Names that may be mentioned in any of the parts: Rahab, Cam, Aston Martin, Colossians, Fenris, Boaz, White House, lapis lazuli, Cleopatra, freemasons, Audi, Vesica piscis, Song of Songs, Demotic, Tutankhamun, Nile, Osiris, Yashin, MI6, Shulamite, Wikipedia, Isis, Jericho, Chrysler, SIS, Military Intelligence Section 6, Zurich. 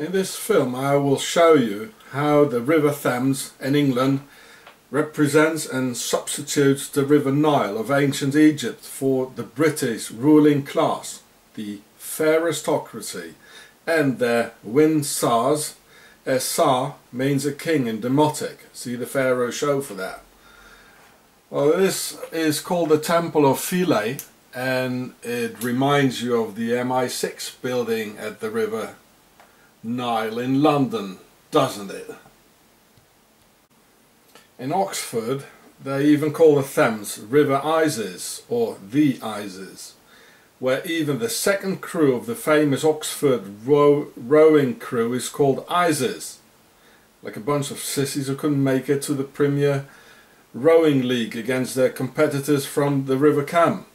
In this film I will show you how the River Thames in England represents and substitutes the River Nile of ancient Egypt for the British ruling class, the aristocracy, and their Winsars. A Sar means a king in Demotic. See the Pharaoh show for that. Well, this is called the Temple of Philae, and it reminds you of the MI6 building at the River Nile in London, doesn't it? In Oxford they even call the Thames River Isis, or the Isis, where even the second crew of the famous Oxford rowing crew is called Isis, like a bunch of sissies who couldn't make it to the Premier Rowing League against their competitors from the River Cam.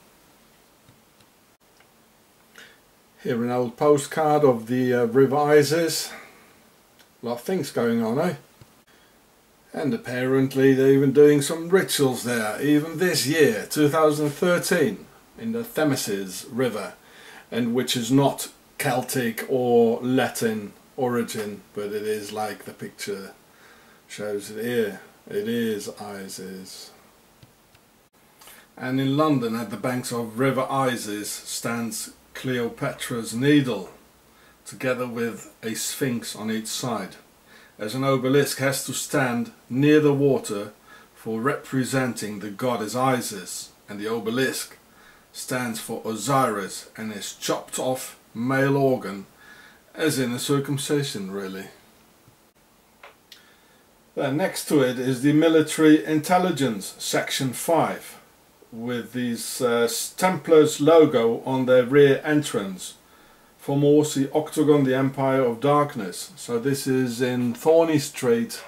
Here an old postcard of the River Isis. A lot of things going on, eh? And apparently they're even doing some rituals there, even this year, 2013. In the Thameses River, and which is not Celtic or Latin origin, but it is like the picture shows it here. It is Isis. And in London, at the banks of River Isis, stands Cleopatra's Needle, together with a sphinx on each side, as an obelisk has to stand near the water for representing the goddess Isis, and the obelisk stands for Osiris and is chopped off male organ, as in a circumcision really. Then next to it is the military intelligence section 5 with these Templars logo on their rear entrance. Formorsi Octagon, the Empire of Darkness. So this is in Thorney Street,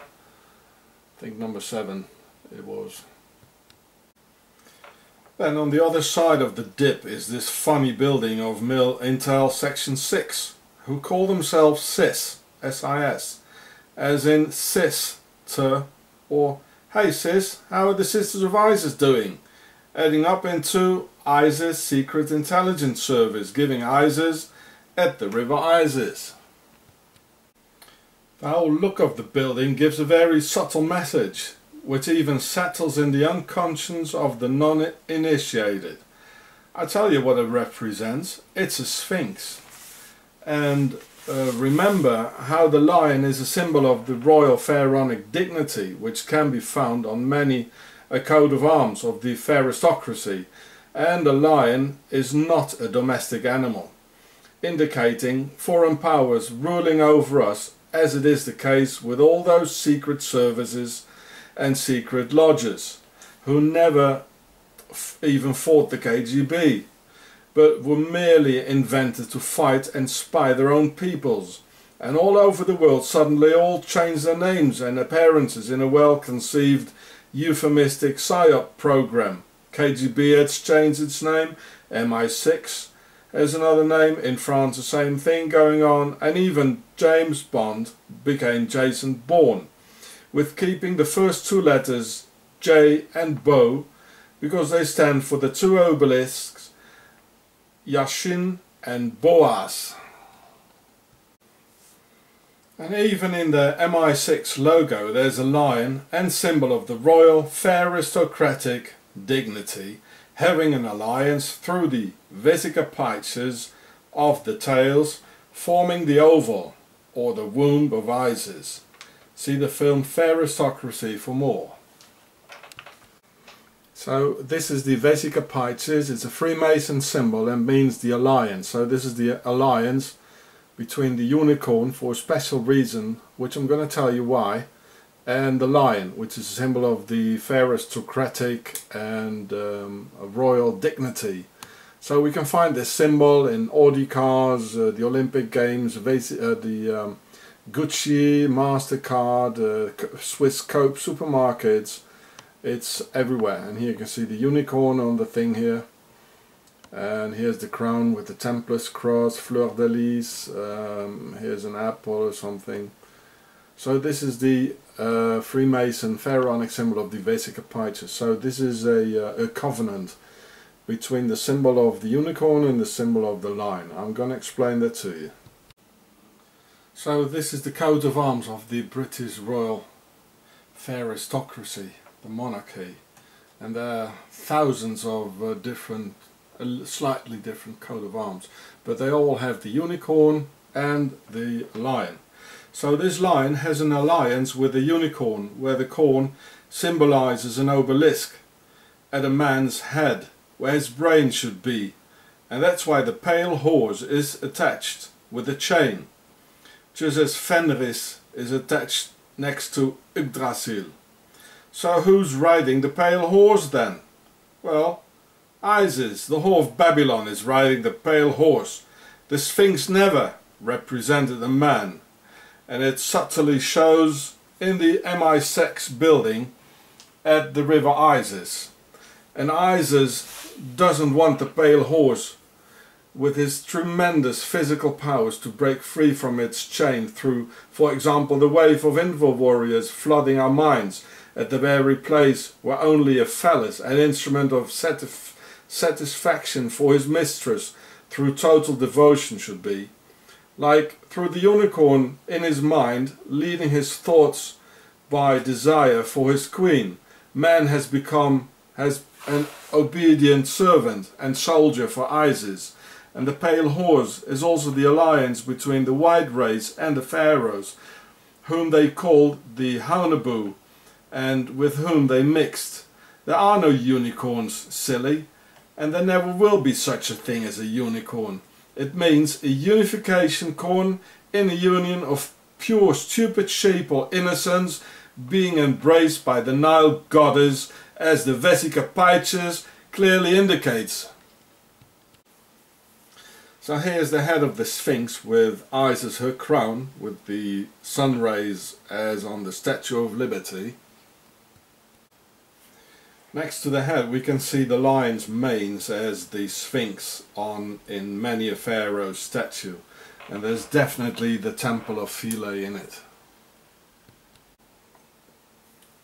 I think number 7 it was. Then on the other side of the dip is this funny building of Mil Intel Section 6, who call themselves SIS, S-I-S, as in sister, or hey sis, how are the Sisters of Isis doing? Adding up into Isis Secret Intelligence Service, giving Isis at the River Isis. The whole look of the building gives a very subtle message, which even settles in the unconscious of the non-initiated. I tell you what it represents, it's a sphinx. And remember how the lion is a symbol of the royal pharaonic dignity, which can be found on many a coat of arms of the aristocracy, and the lion is not a domestic animal, indicating foreign powers ruling over us, as it is the case with all those secret services and secret lodges, who never even fought the KGB, but were merely invented to fight and spy their own peoples. And all over the world suddenly all changed their names and appearances in a well-conceived euphemistic PSYOP program. KGB has changed its name, MI6 has another name, in France the same thing going on, and even James Bond became Jason Bourne, with keeping the first two letters J and Bo, because they stand for the two obelisks Yashin and Boaz. And even in the MI6 logo there's a lion and symbol of the royal aristocratic dignity, having an alliance through the Vesica piscis of the tails, forming the oval or the womb of Isis. See the film Aristocracy for more. So this is the Vesica piscis. It's a Freemason symbol and means the alliance. So this is the alliance between the unicorn, for a special reason which I'm going to tell you why, and the lion, which is a symbol of the aristocratic and royal dignity. So we can find this symbol in Audi cars, the Olympic Games, the Gucci, MasterCard, Swiss Cope, supermarkets. It's everywhere. And here you can see the unicorn on the thing here. And here's the crown with the Templar's cross, fleur de lis. Here's an apple or something. So this is the Freemason pharaonic symbol of the Vesica piscis. So this is a covenant between the symbol of the unicorn and the symbol of the lion. I'm going to explain that to you. So this is the coat of arms of the British Royal Aristocracy, the monarchy, and there are thousands of different, slightly different coat of arms, but they all have the unicorn and the lion. So this lion has an alliance with the unicorn, where the corn symbolizes an obelisk at a man's head, where his brain should be, and that's why the pale horse is attached with a chain, just as Fenris is attached next to Yggdrasil. So who's riding the pale horse then? Well, Isis, the whore of Babylon, is riding the pale horse. The Sphinx never represented a man, and it subtly shows in the MI6 building at the river Isis. And Isis doesn't want the pale horse with his tremendous physical powers to break free from its chain through, for example, the wave of info warriors flooding our minds at the very place where only a phallus, an instrument of satisfaction for his mistress through total devotion, should be, like through the unicorn in his mind, leading his thoughts by desire for his queen. Man has become an obedient servant and soldier for Isis. And the pale horse is also the alliance between the white race and the pharaohs, whom they called the Honabu, and with whom they mixed. There are no unicorns, silly, and there never will be such a thing as a unicorn. It means a unification corn in a union of pure stupid sheep or innocence, being embraced by the Nile goddess, as the Vesica piscis clearly indicates. So here's the head of the Sphinx with Isis, her crown, with the sun rays as on the Statue of Liberty. Next to the head we can see the lion's manes as the Sphinx in many a pharaoh's statue, and there's definitely the Temple of Philae in it.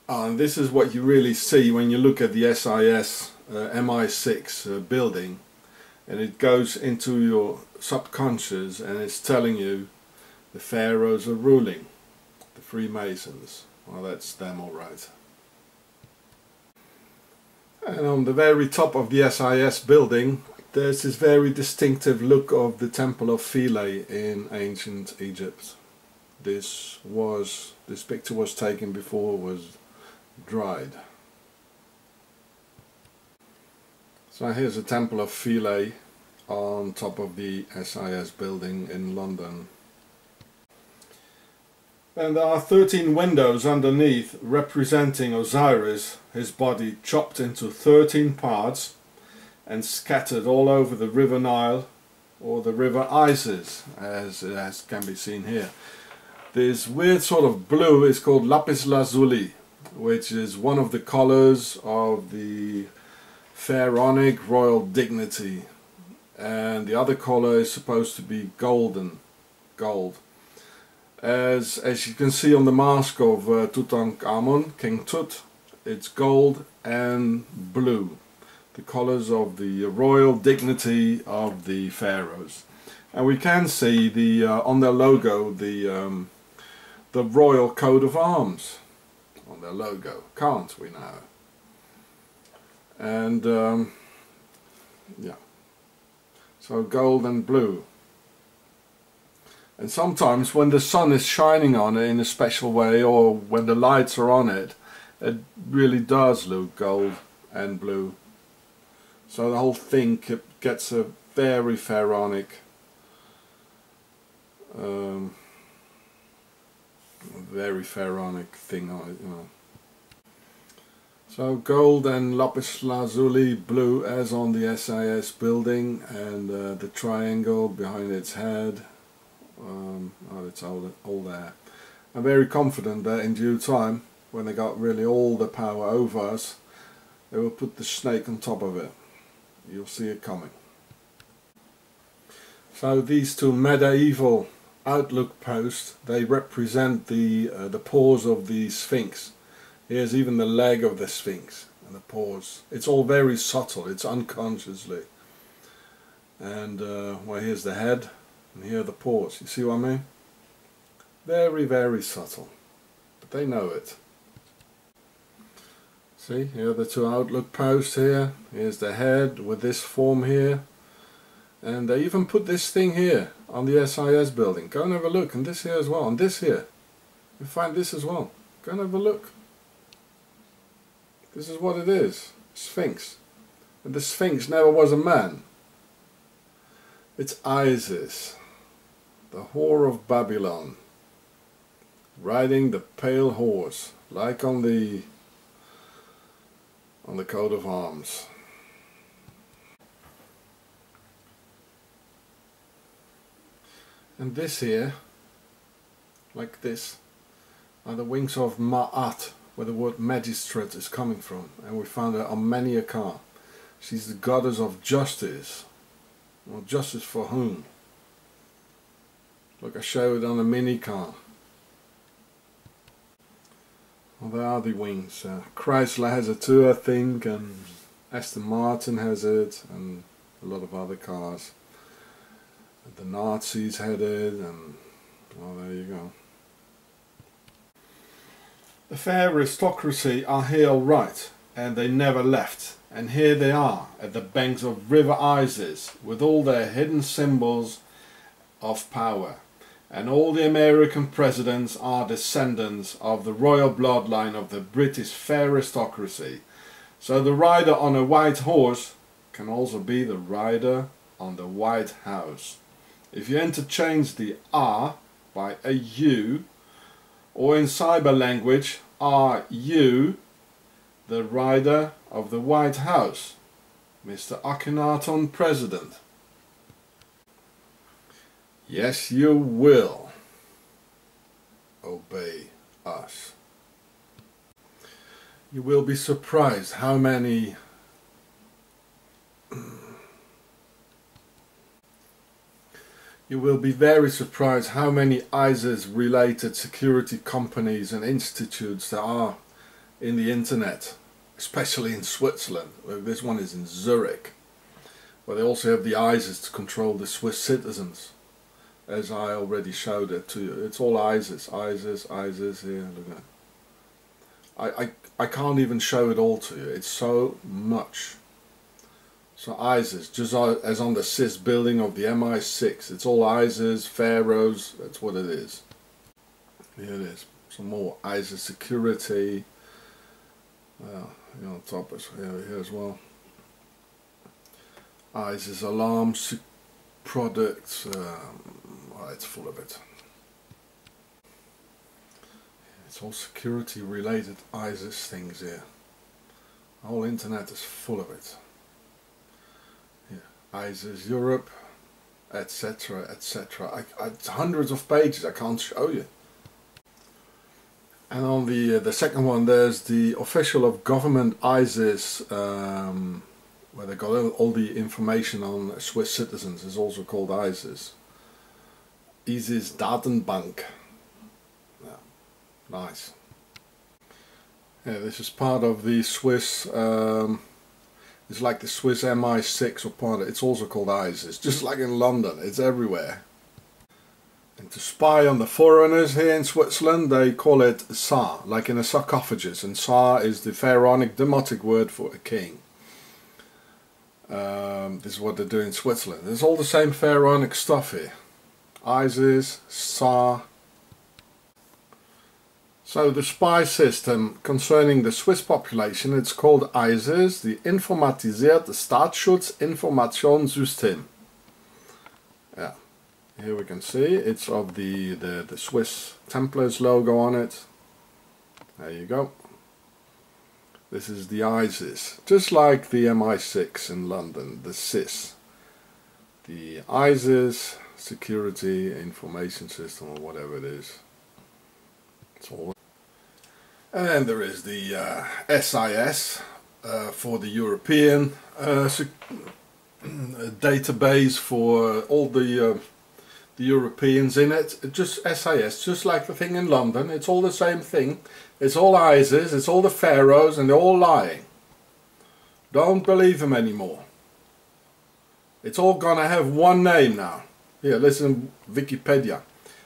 And this is what you really see when you look at the SIS MI6 building. And it goes into your subconscious and it's telling you the pharaohs are ruling, the Freemasons. Well, that's them all right. And on the very top of the SIS building there's this very distinctive look of the Temple of Philae in ancient Egypt. This picture was taken before it was dried. So here's the Temple of Philae on top of the SIS building in London. And there are 13 windows underneath representing Osiris, his body chopped into 13 parts and scattered all over the River Nile, or the River Isis, as can be seen here. This weird sort of blue is called lapis lazuli, which is one of the colors of the pharaonic royal dignity, and the other color is supposed to be gold, as you can see on the mask of Tutankhamun, King Tut. It's gold and blue, the colors of the royal dignity of the pharaohs. And we can see the on their logo the royal coat of arms on their logo, can't we now? And yeah, so gold and blue. And sometimes when the sun is shining on it in a special way, or when the lights are on it, it really does look gold and blue. So the whole thing gets a very pharaonic, thing on it, you know. So gold and lapis lazuli, blue as on the SIS building, and the triangle behind its head. Oh, it's all there. I'm very confident that in due time, when they got really all the power over us, they will put the snake on top of it. You'll see it coming. So these two medieval outlook posts, they represent the paws of the Sphinx. Here's even the leg of the Sphinx and the paws. It's all very subtle, it's unconsciously. And well, here's the head and here are the paws. You see what I mean? Very, very subtle. But they know it. See, here are the two outlook posts here. Here's the head with this form here. And they even put this thing here on the SIS building. Go and have a look. And this here as well. And this here. You find this as well. Go and have a look. This is what it is. Sphinx. And the Sphinx never was a man. It's Isis, the whore of Babylon, riding the pale horse, like on the coat of arms. And this here, like this, are the wings of ma'at, where the word magistrate is coming from, and we found her on many a car. She's the goddess of justice. Well, justice for whom? Look, I showed it on a mini car. Well, there are the wings. Chrysler has it too, I think, and Aston Martin has it, and a lot of other cars. The Nazis had it, and well, there you go. The fair aristocracy are here all right, and they never left. And here they are at the banks of River Isis with all their hidden symbols of power. And all the American presidents are descendants of the royal bloodline of the British fair aristocracy. So the rider on a white horse can also be the rider on the White House. If you interchange the R by a U, or in cyber language, RU, the rider of the White House, Mr. Akhenaten President. Yes, you will obey us. You will be surprised how many you will be very surprised how many ISIS related security companies and institutes there are in the internet, especially in Switzerland. This one is in Zurich, where they also have the ISIS to control the Swiss citizens, as I already showed it to you. It's all ISIS, ISIS, ISIS here. Look at I can't even show it all to you. It's so much. So ISIS, just as on the SIS building of the MI6, it's all ISIS, pharaohs. That's what it is. Here it is. Some more ISIS security. Well, here on top is here as well. ISIS alarm products. Well, it's full of it. It's all security-related ISIS things here. The whole internet is full of it. Here, ISIS Europe, etc., etc. It's hundreds of pages. I can't show you. And on the second one, there's the official of government ISIS, where they got all the information on Swiss citizens, is also called ISIS. ISIS Datenbank. Yeah. Nice. Yeah, this is part of the Swiss, it's like the Swiss MI6 or part of, it's also called ISIS, just like in London, it's everywhere. And to spy on the foreigners here in Switzerland, they call it Tsar, like in a sarcophagus, and Tsar is the pharaonic Demotic word for a king. This is what they do in Switzerland. It's all the same pharaonic stuff here. Isis, Tsar. So the spy system concerning the Swiss population, it's called Isis, the Informatisierte Staatsschutz Information System. Yeah. Here we can see it's of the Swiss Templars logo on it. There you go. This is the ISIS, just like the MI6 in London, the SIS, the ISIS Security Information System, or whatever it is. It's all. And then there is the SIS for the European database for all the Europeans in it. Just SIS, just like the thing in London. It's all the same thing. It's all ISIS, it's all the pharaohs, and they're all lying. Don't believe them anymore. It's all gonna have one name now. Here, listen, Wikipedia.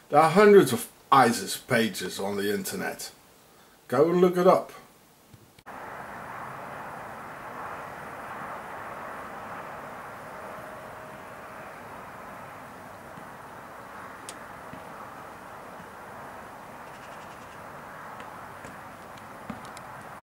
There are hundreds of ISIS pages on the internet. Go and look it up.